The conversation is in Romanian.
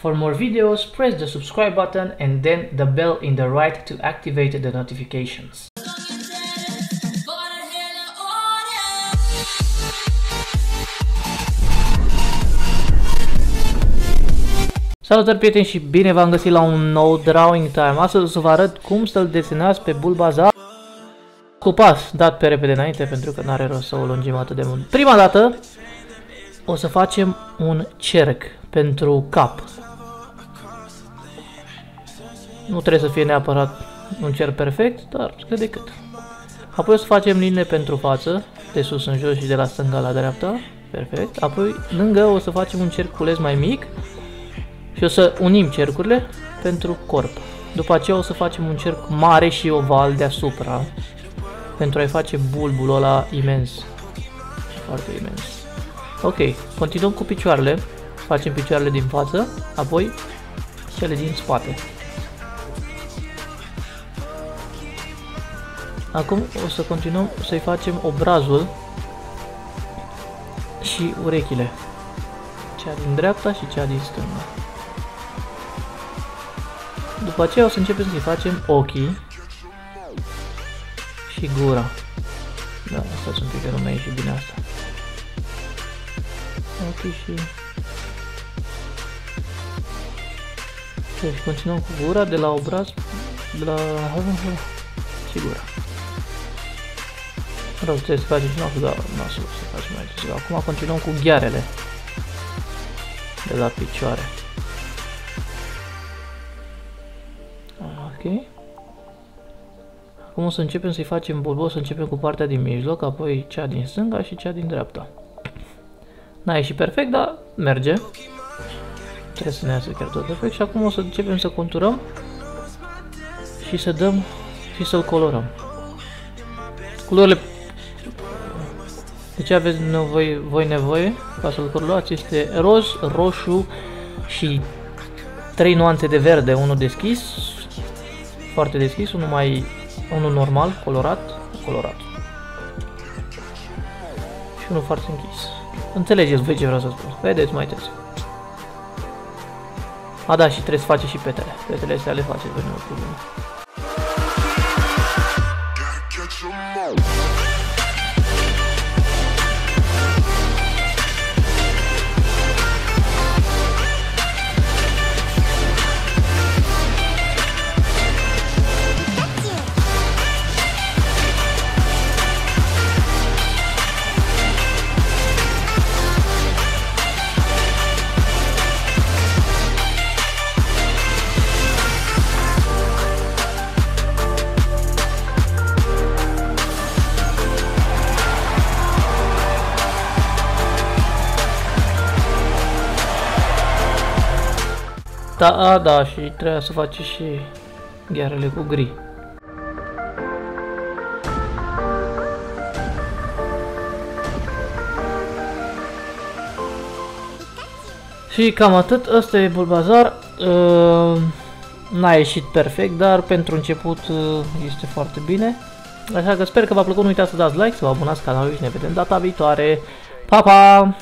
For more videos, press the subscribe button and then the bell in the right to activate the notifications. Salutări prieteni și bine v-am găsit la un nou Drawing Time. Astăzi o să vă arăt cum să-l desenați pe Bulbasaur cu pas, dat pe repede înainte pentru că n-are rost să o lungim atât de mult. Prima dată o să facem un cerc pentru cap. Nu trebuie să fie neapărat un cerc perfect, dar cât de cât. Apoi o să facem linii pentru față, de sus în jos și de la stânga la dreapta. Perfect. Apoi lângă o să facem un cerculeț mai mic și o să unim cercurile pentru corp. După aceea o să facem un cerc mare și oval deasupra pentru a-i face bulbul ăla imens. Foarte imens. Ok, continuăm cu picioarele. Facem picioarele din față, apoi cele din spate. Acum o să continuăm să-i facem obrazul și urechile. Cea din dreapta și cea din stânga. După aceea o să începem să-i facem ochii și gura. Da, stați un pic că nu mi-a ieșit bine asta. Ochii și... Deci continuăm cu gura de la obraz, de la... și gura. Rău, trebuie să facem și noastră, dar noastră să facem mai târziu. Acum continuăm cu ghearele de la picioare. Ok. Acum o să începem să-i facem bulbul, o să începem cu partea din mijloc, apoi cea din stânga și cea din dreapta. N-a ieșit perfect, dar merge. Trebuie să ne iasă chiar tot perfect și acum o să începem să conturăm și să dăm și să-l colorăm. Culorile de ce aveți voi nevoie ca să-l colorați este roz, roșu și 3 nuanțe de verde, unul deschis, foarte deschis, unul normal, colorat și unul foarte închis. Înțelegeți voi ce vreau să spun, vedeți mai târziu. A, da, și trebuie să faceți și petele. Petele astea le faceți, nu e problemă. Da, și trebuia să faci și ghearele cu gri. Și cam atât, ăsta e Bulbasaur. N-a ieșit perfect, dar pentru început este foarte bine. Așa că sper că v-a plăcut, nu uitați să dați like, să vă abonați canalului și ne vedem data viitoare. Pa, pa!